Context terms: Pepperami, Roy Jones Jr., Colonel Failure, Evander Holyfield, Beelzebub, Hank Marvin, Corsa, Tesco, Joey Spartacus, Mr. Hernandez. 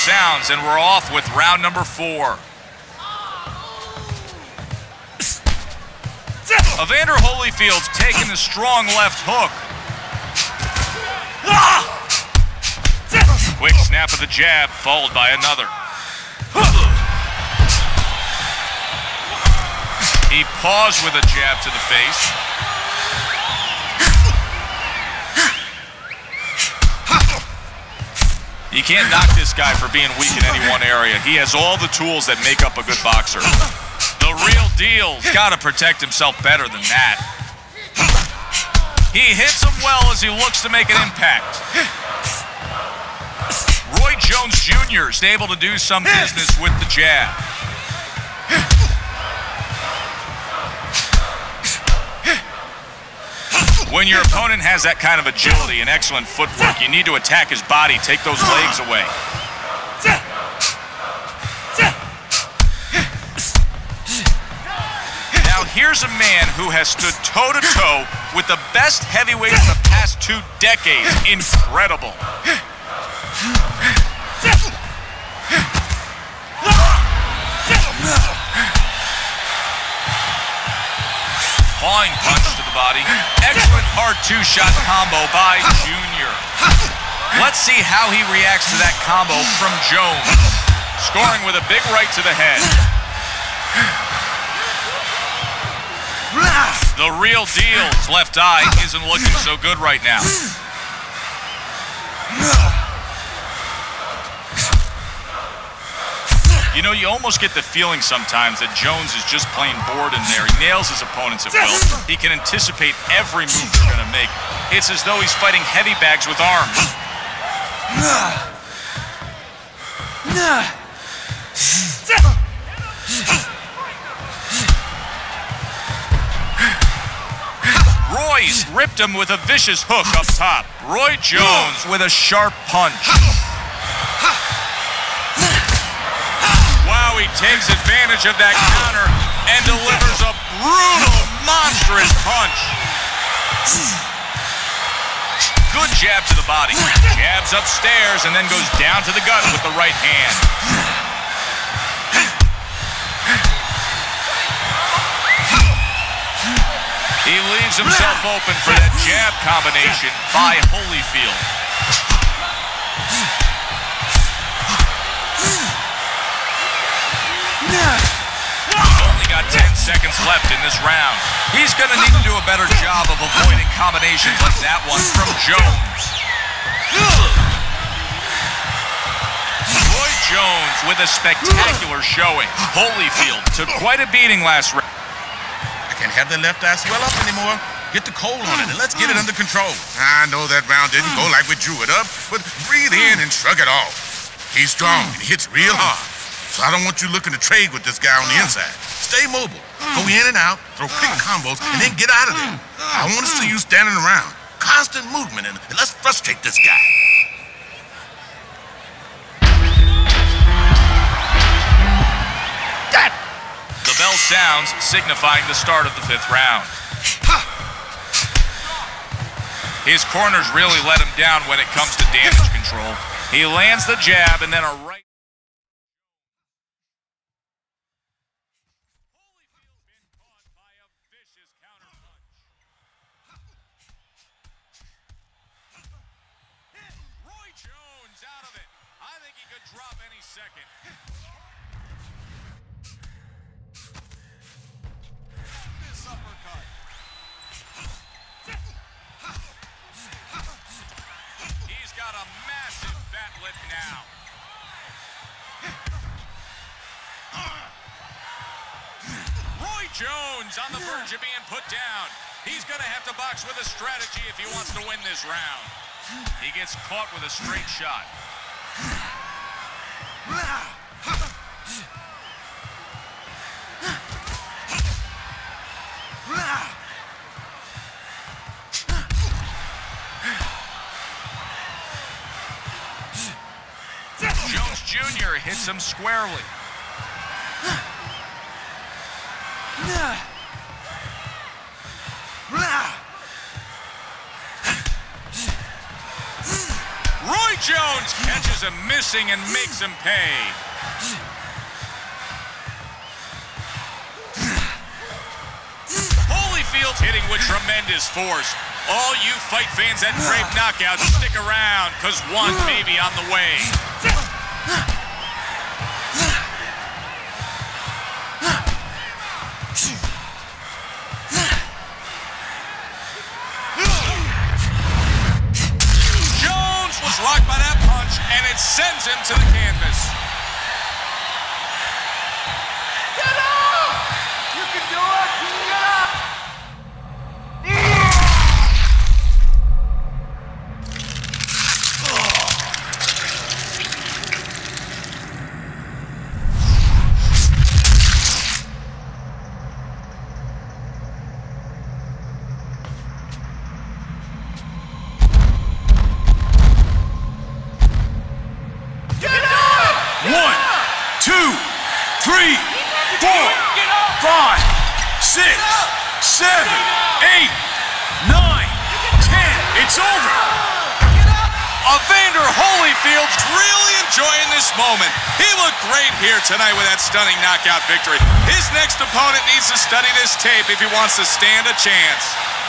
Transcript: sounds, and we're off with round number 4. Evander Holyfield's taking the strong left hook. Quick snap of the jab, followed by another. He paused with a jab to the face. You can't knock this guy for being weak in any one area. He has all the tools that make up a good boxer. The real deal's got to protect himself better than that. He hits him well as he looks to make an impact. Roy Jones Jr. is able to do some business with the jab. When your opponent has that kind of agility and excellent footwork, you need to attack his body, take those legs away. Now here's a man who has stood toe-to-toe with the best heavyweights of the past 2 decades. Incredible. Pawing punch to the body. Excellent hard two-shot combo by Junior. Let's see how he reacts to that combo from Jones. Scoring with a big right to the head. The real deal's left eye isn't looking so good right now. You know, you almost get the feeling sometimes that Jones is just plain bored in there. He nails his opponents at will. He can anticipate every move they're going to make. It's as though he's fighting heavy bags with arms. Roy's ripped him with a vicious hook up top. Roy Jones with a sharp punch. He takes advantage of that counter and delivers a brutal, monstrous punch. Good jab to the body. Jabs upstairs and then goes down to the gut with the right hand. He leaves himself open for that jab combination by Holyfield. He's only got 10 seconds left in this round. He's going to need to do a better job of avoiding combinations like that one from Jones. Roy Jones with a spectacular showing. Holyfield took quite a beating last round. I can't have the left eye swell up anymore. Get the cold on it and let's get it under control. I know that round didn't go like we drew it up, but breathe in and shrug it off. He's strong and hits real hard. So I don't want you looking to trade with this guy on the inside. Stay mobile. Go in and out, throw quick combos, and then get out of there. I want to see you standing around. Constant movement, and let's frustrate this guy. The bell sounds, signifying the start of the 5th round. His corners really let him down when it comes to damage control. He lands the jab and then a right. Jones out of it. I think he could drop any second. This uppercut. He's got a massive bat lip now. Roy Jones on the verge of being put down. He's going to have to box with a strategy if he wants to win this round. He gets caught with a straight shot. Jones Jr. hits him squarely. Jones catches him missing and makes him pay. Holyfield's hitting with tremendous force. All you fight fans that brave knockouts, stick around, because one may be on the way. Jones was locked by that punch, and it sends him to the canvas. Get up! You can do it! Get up! Evander Holyfield's really enjoying this moment. He looked great here tonight with that stunning knockout victory. His next opponent needs to study this tape if he wants to stand a chance.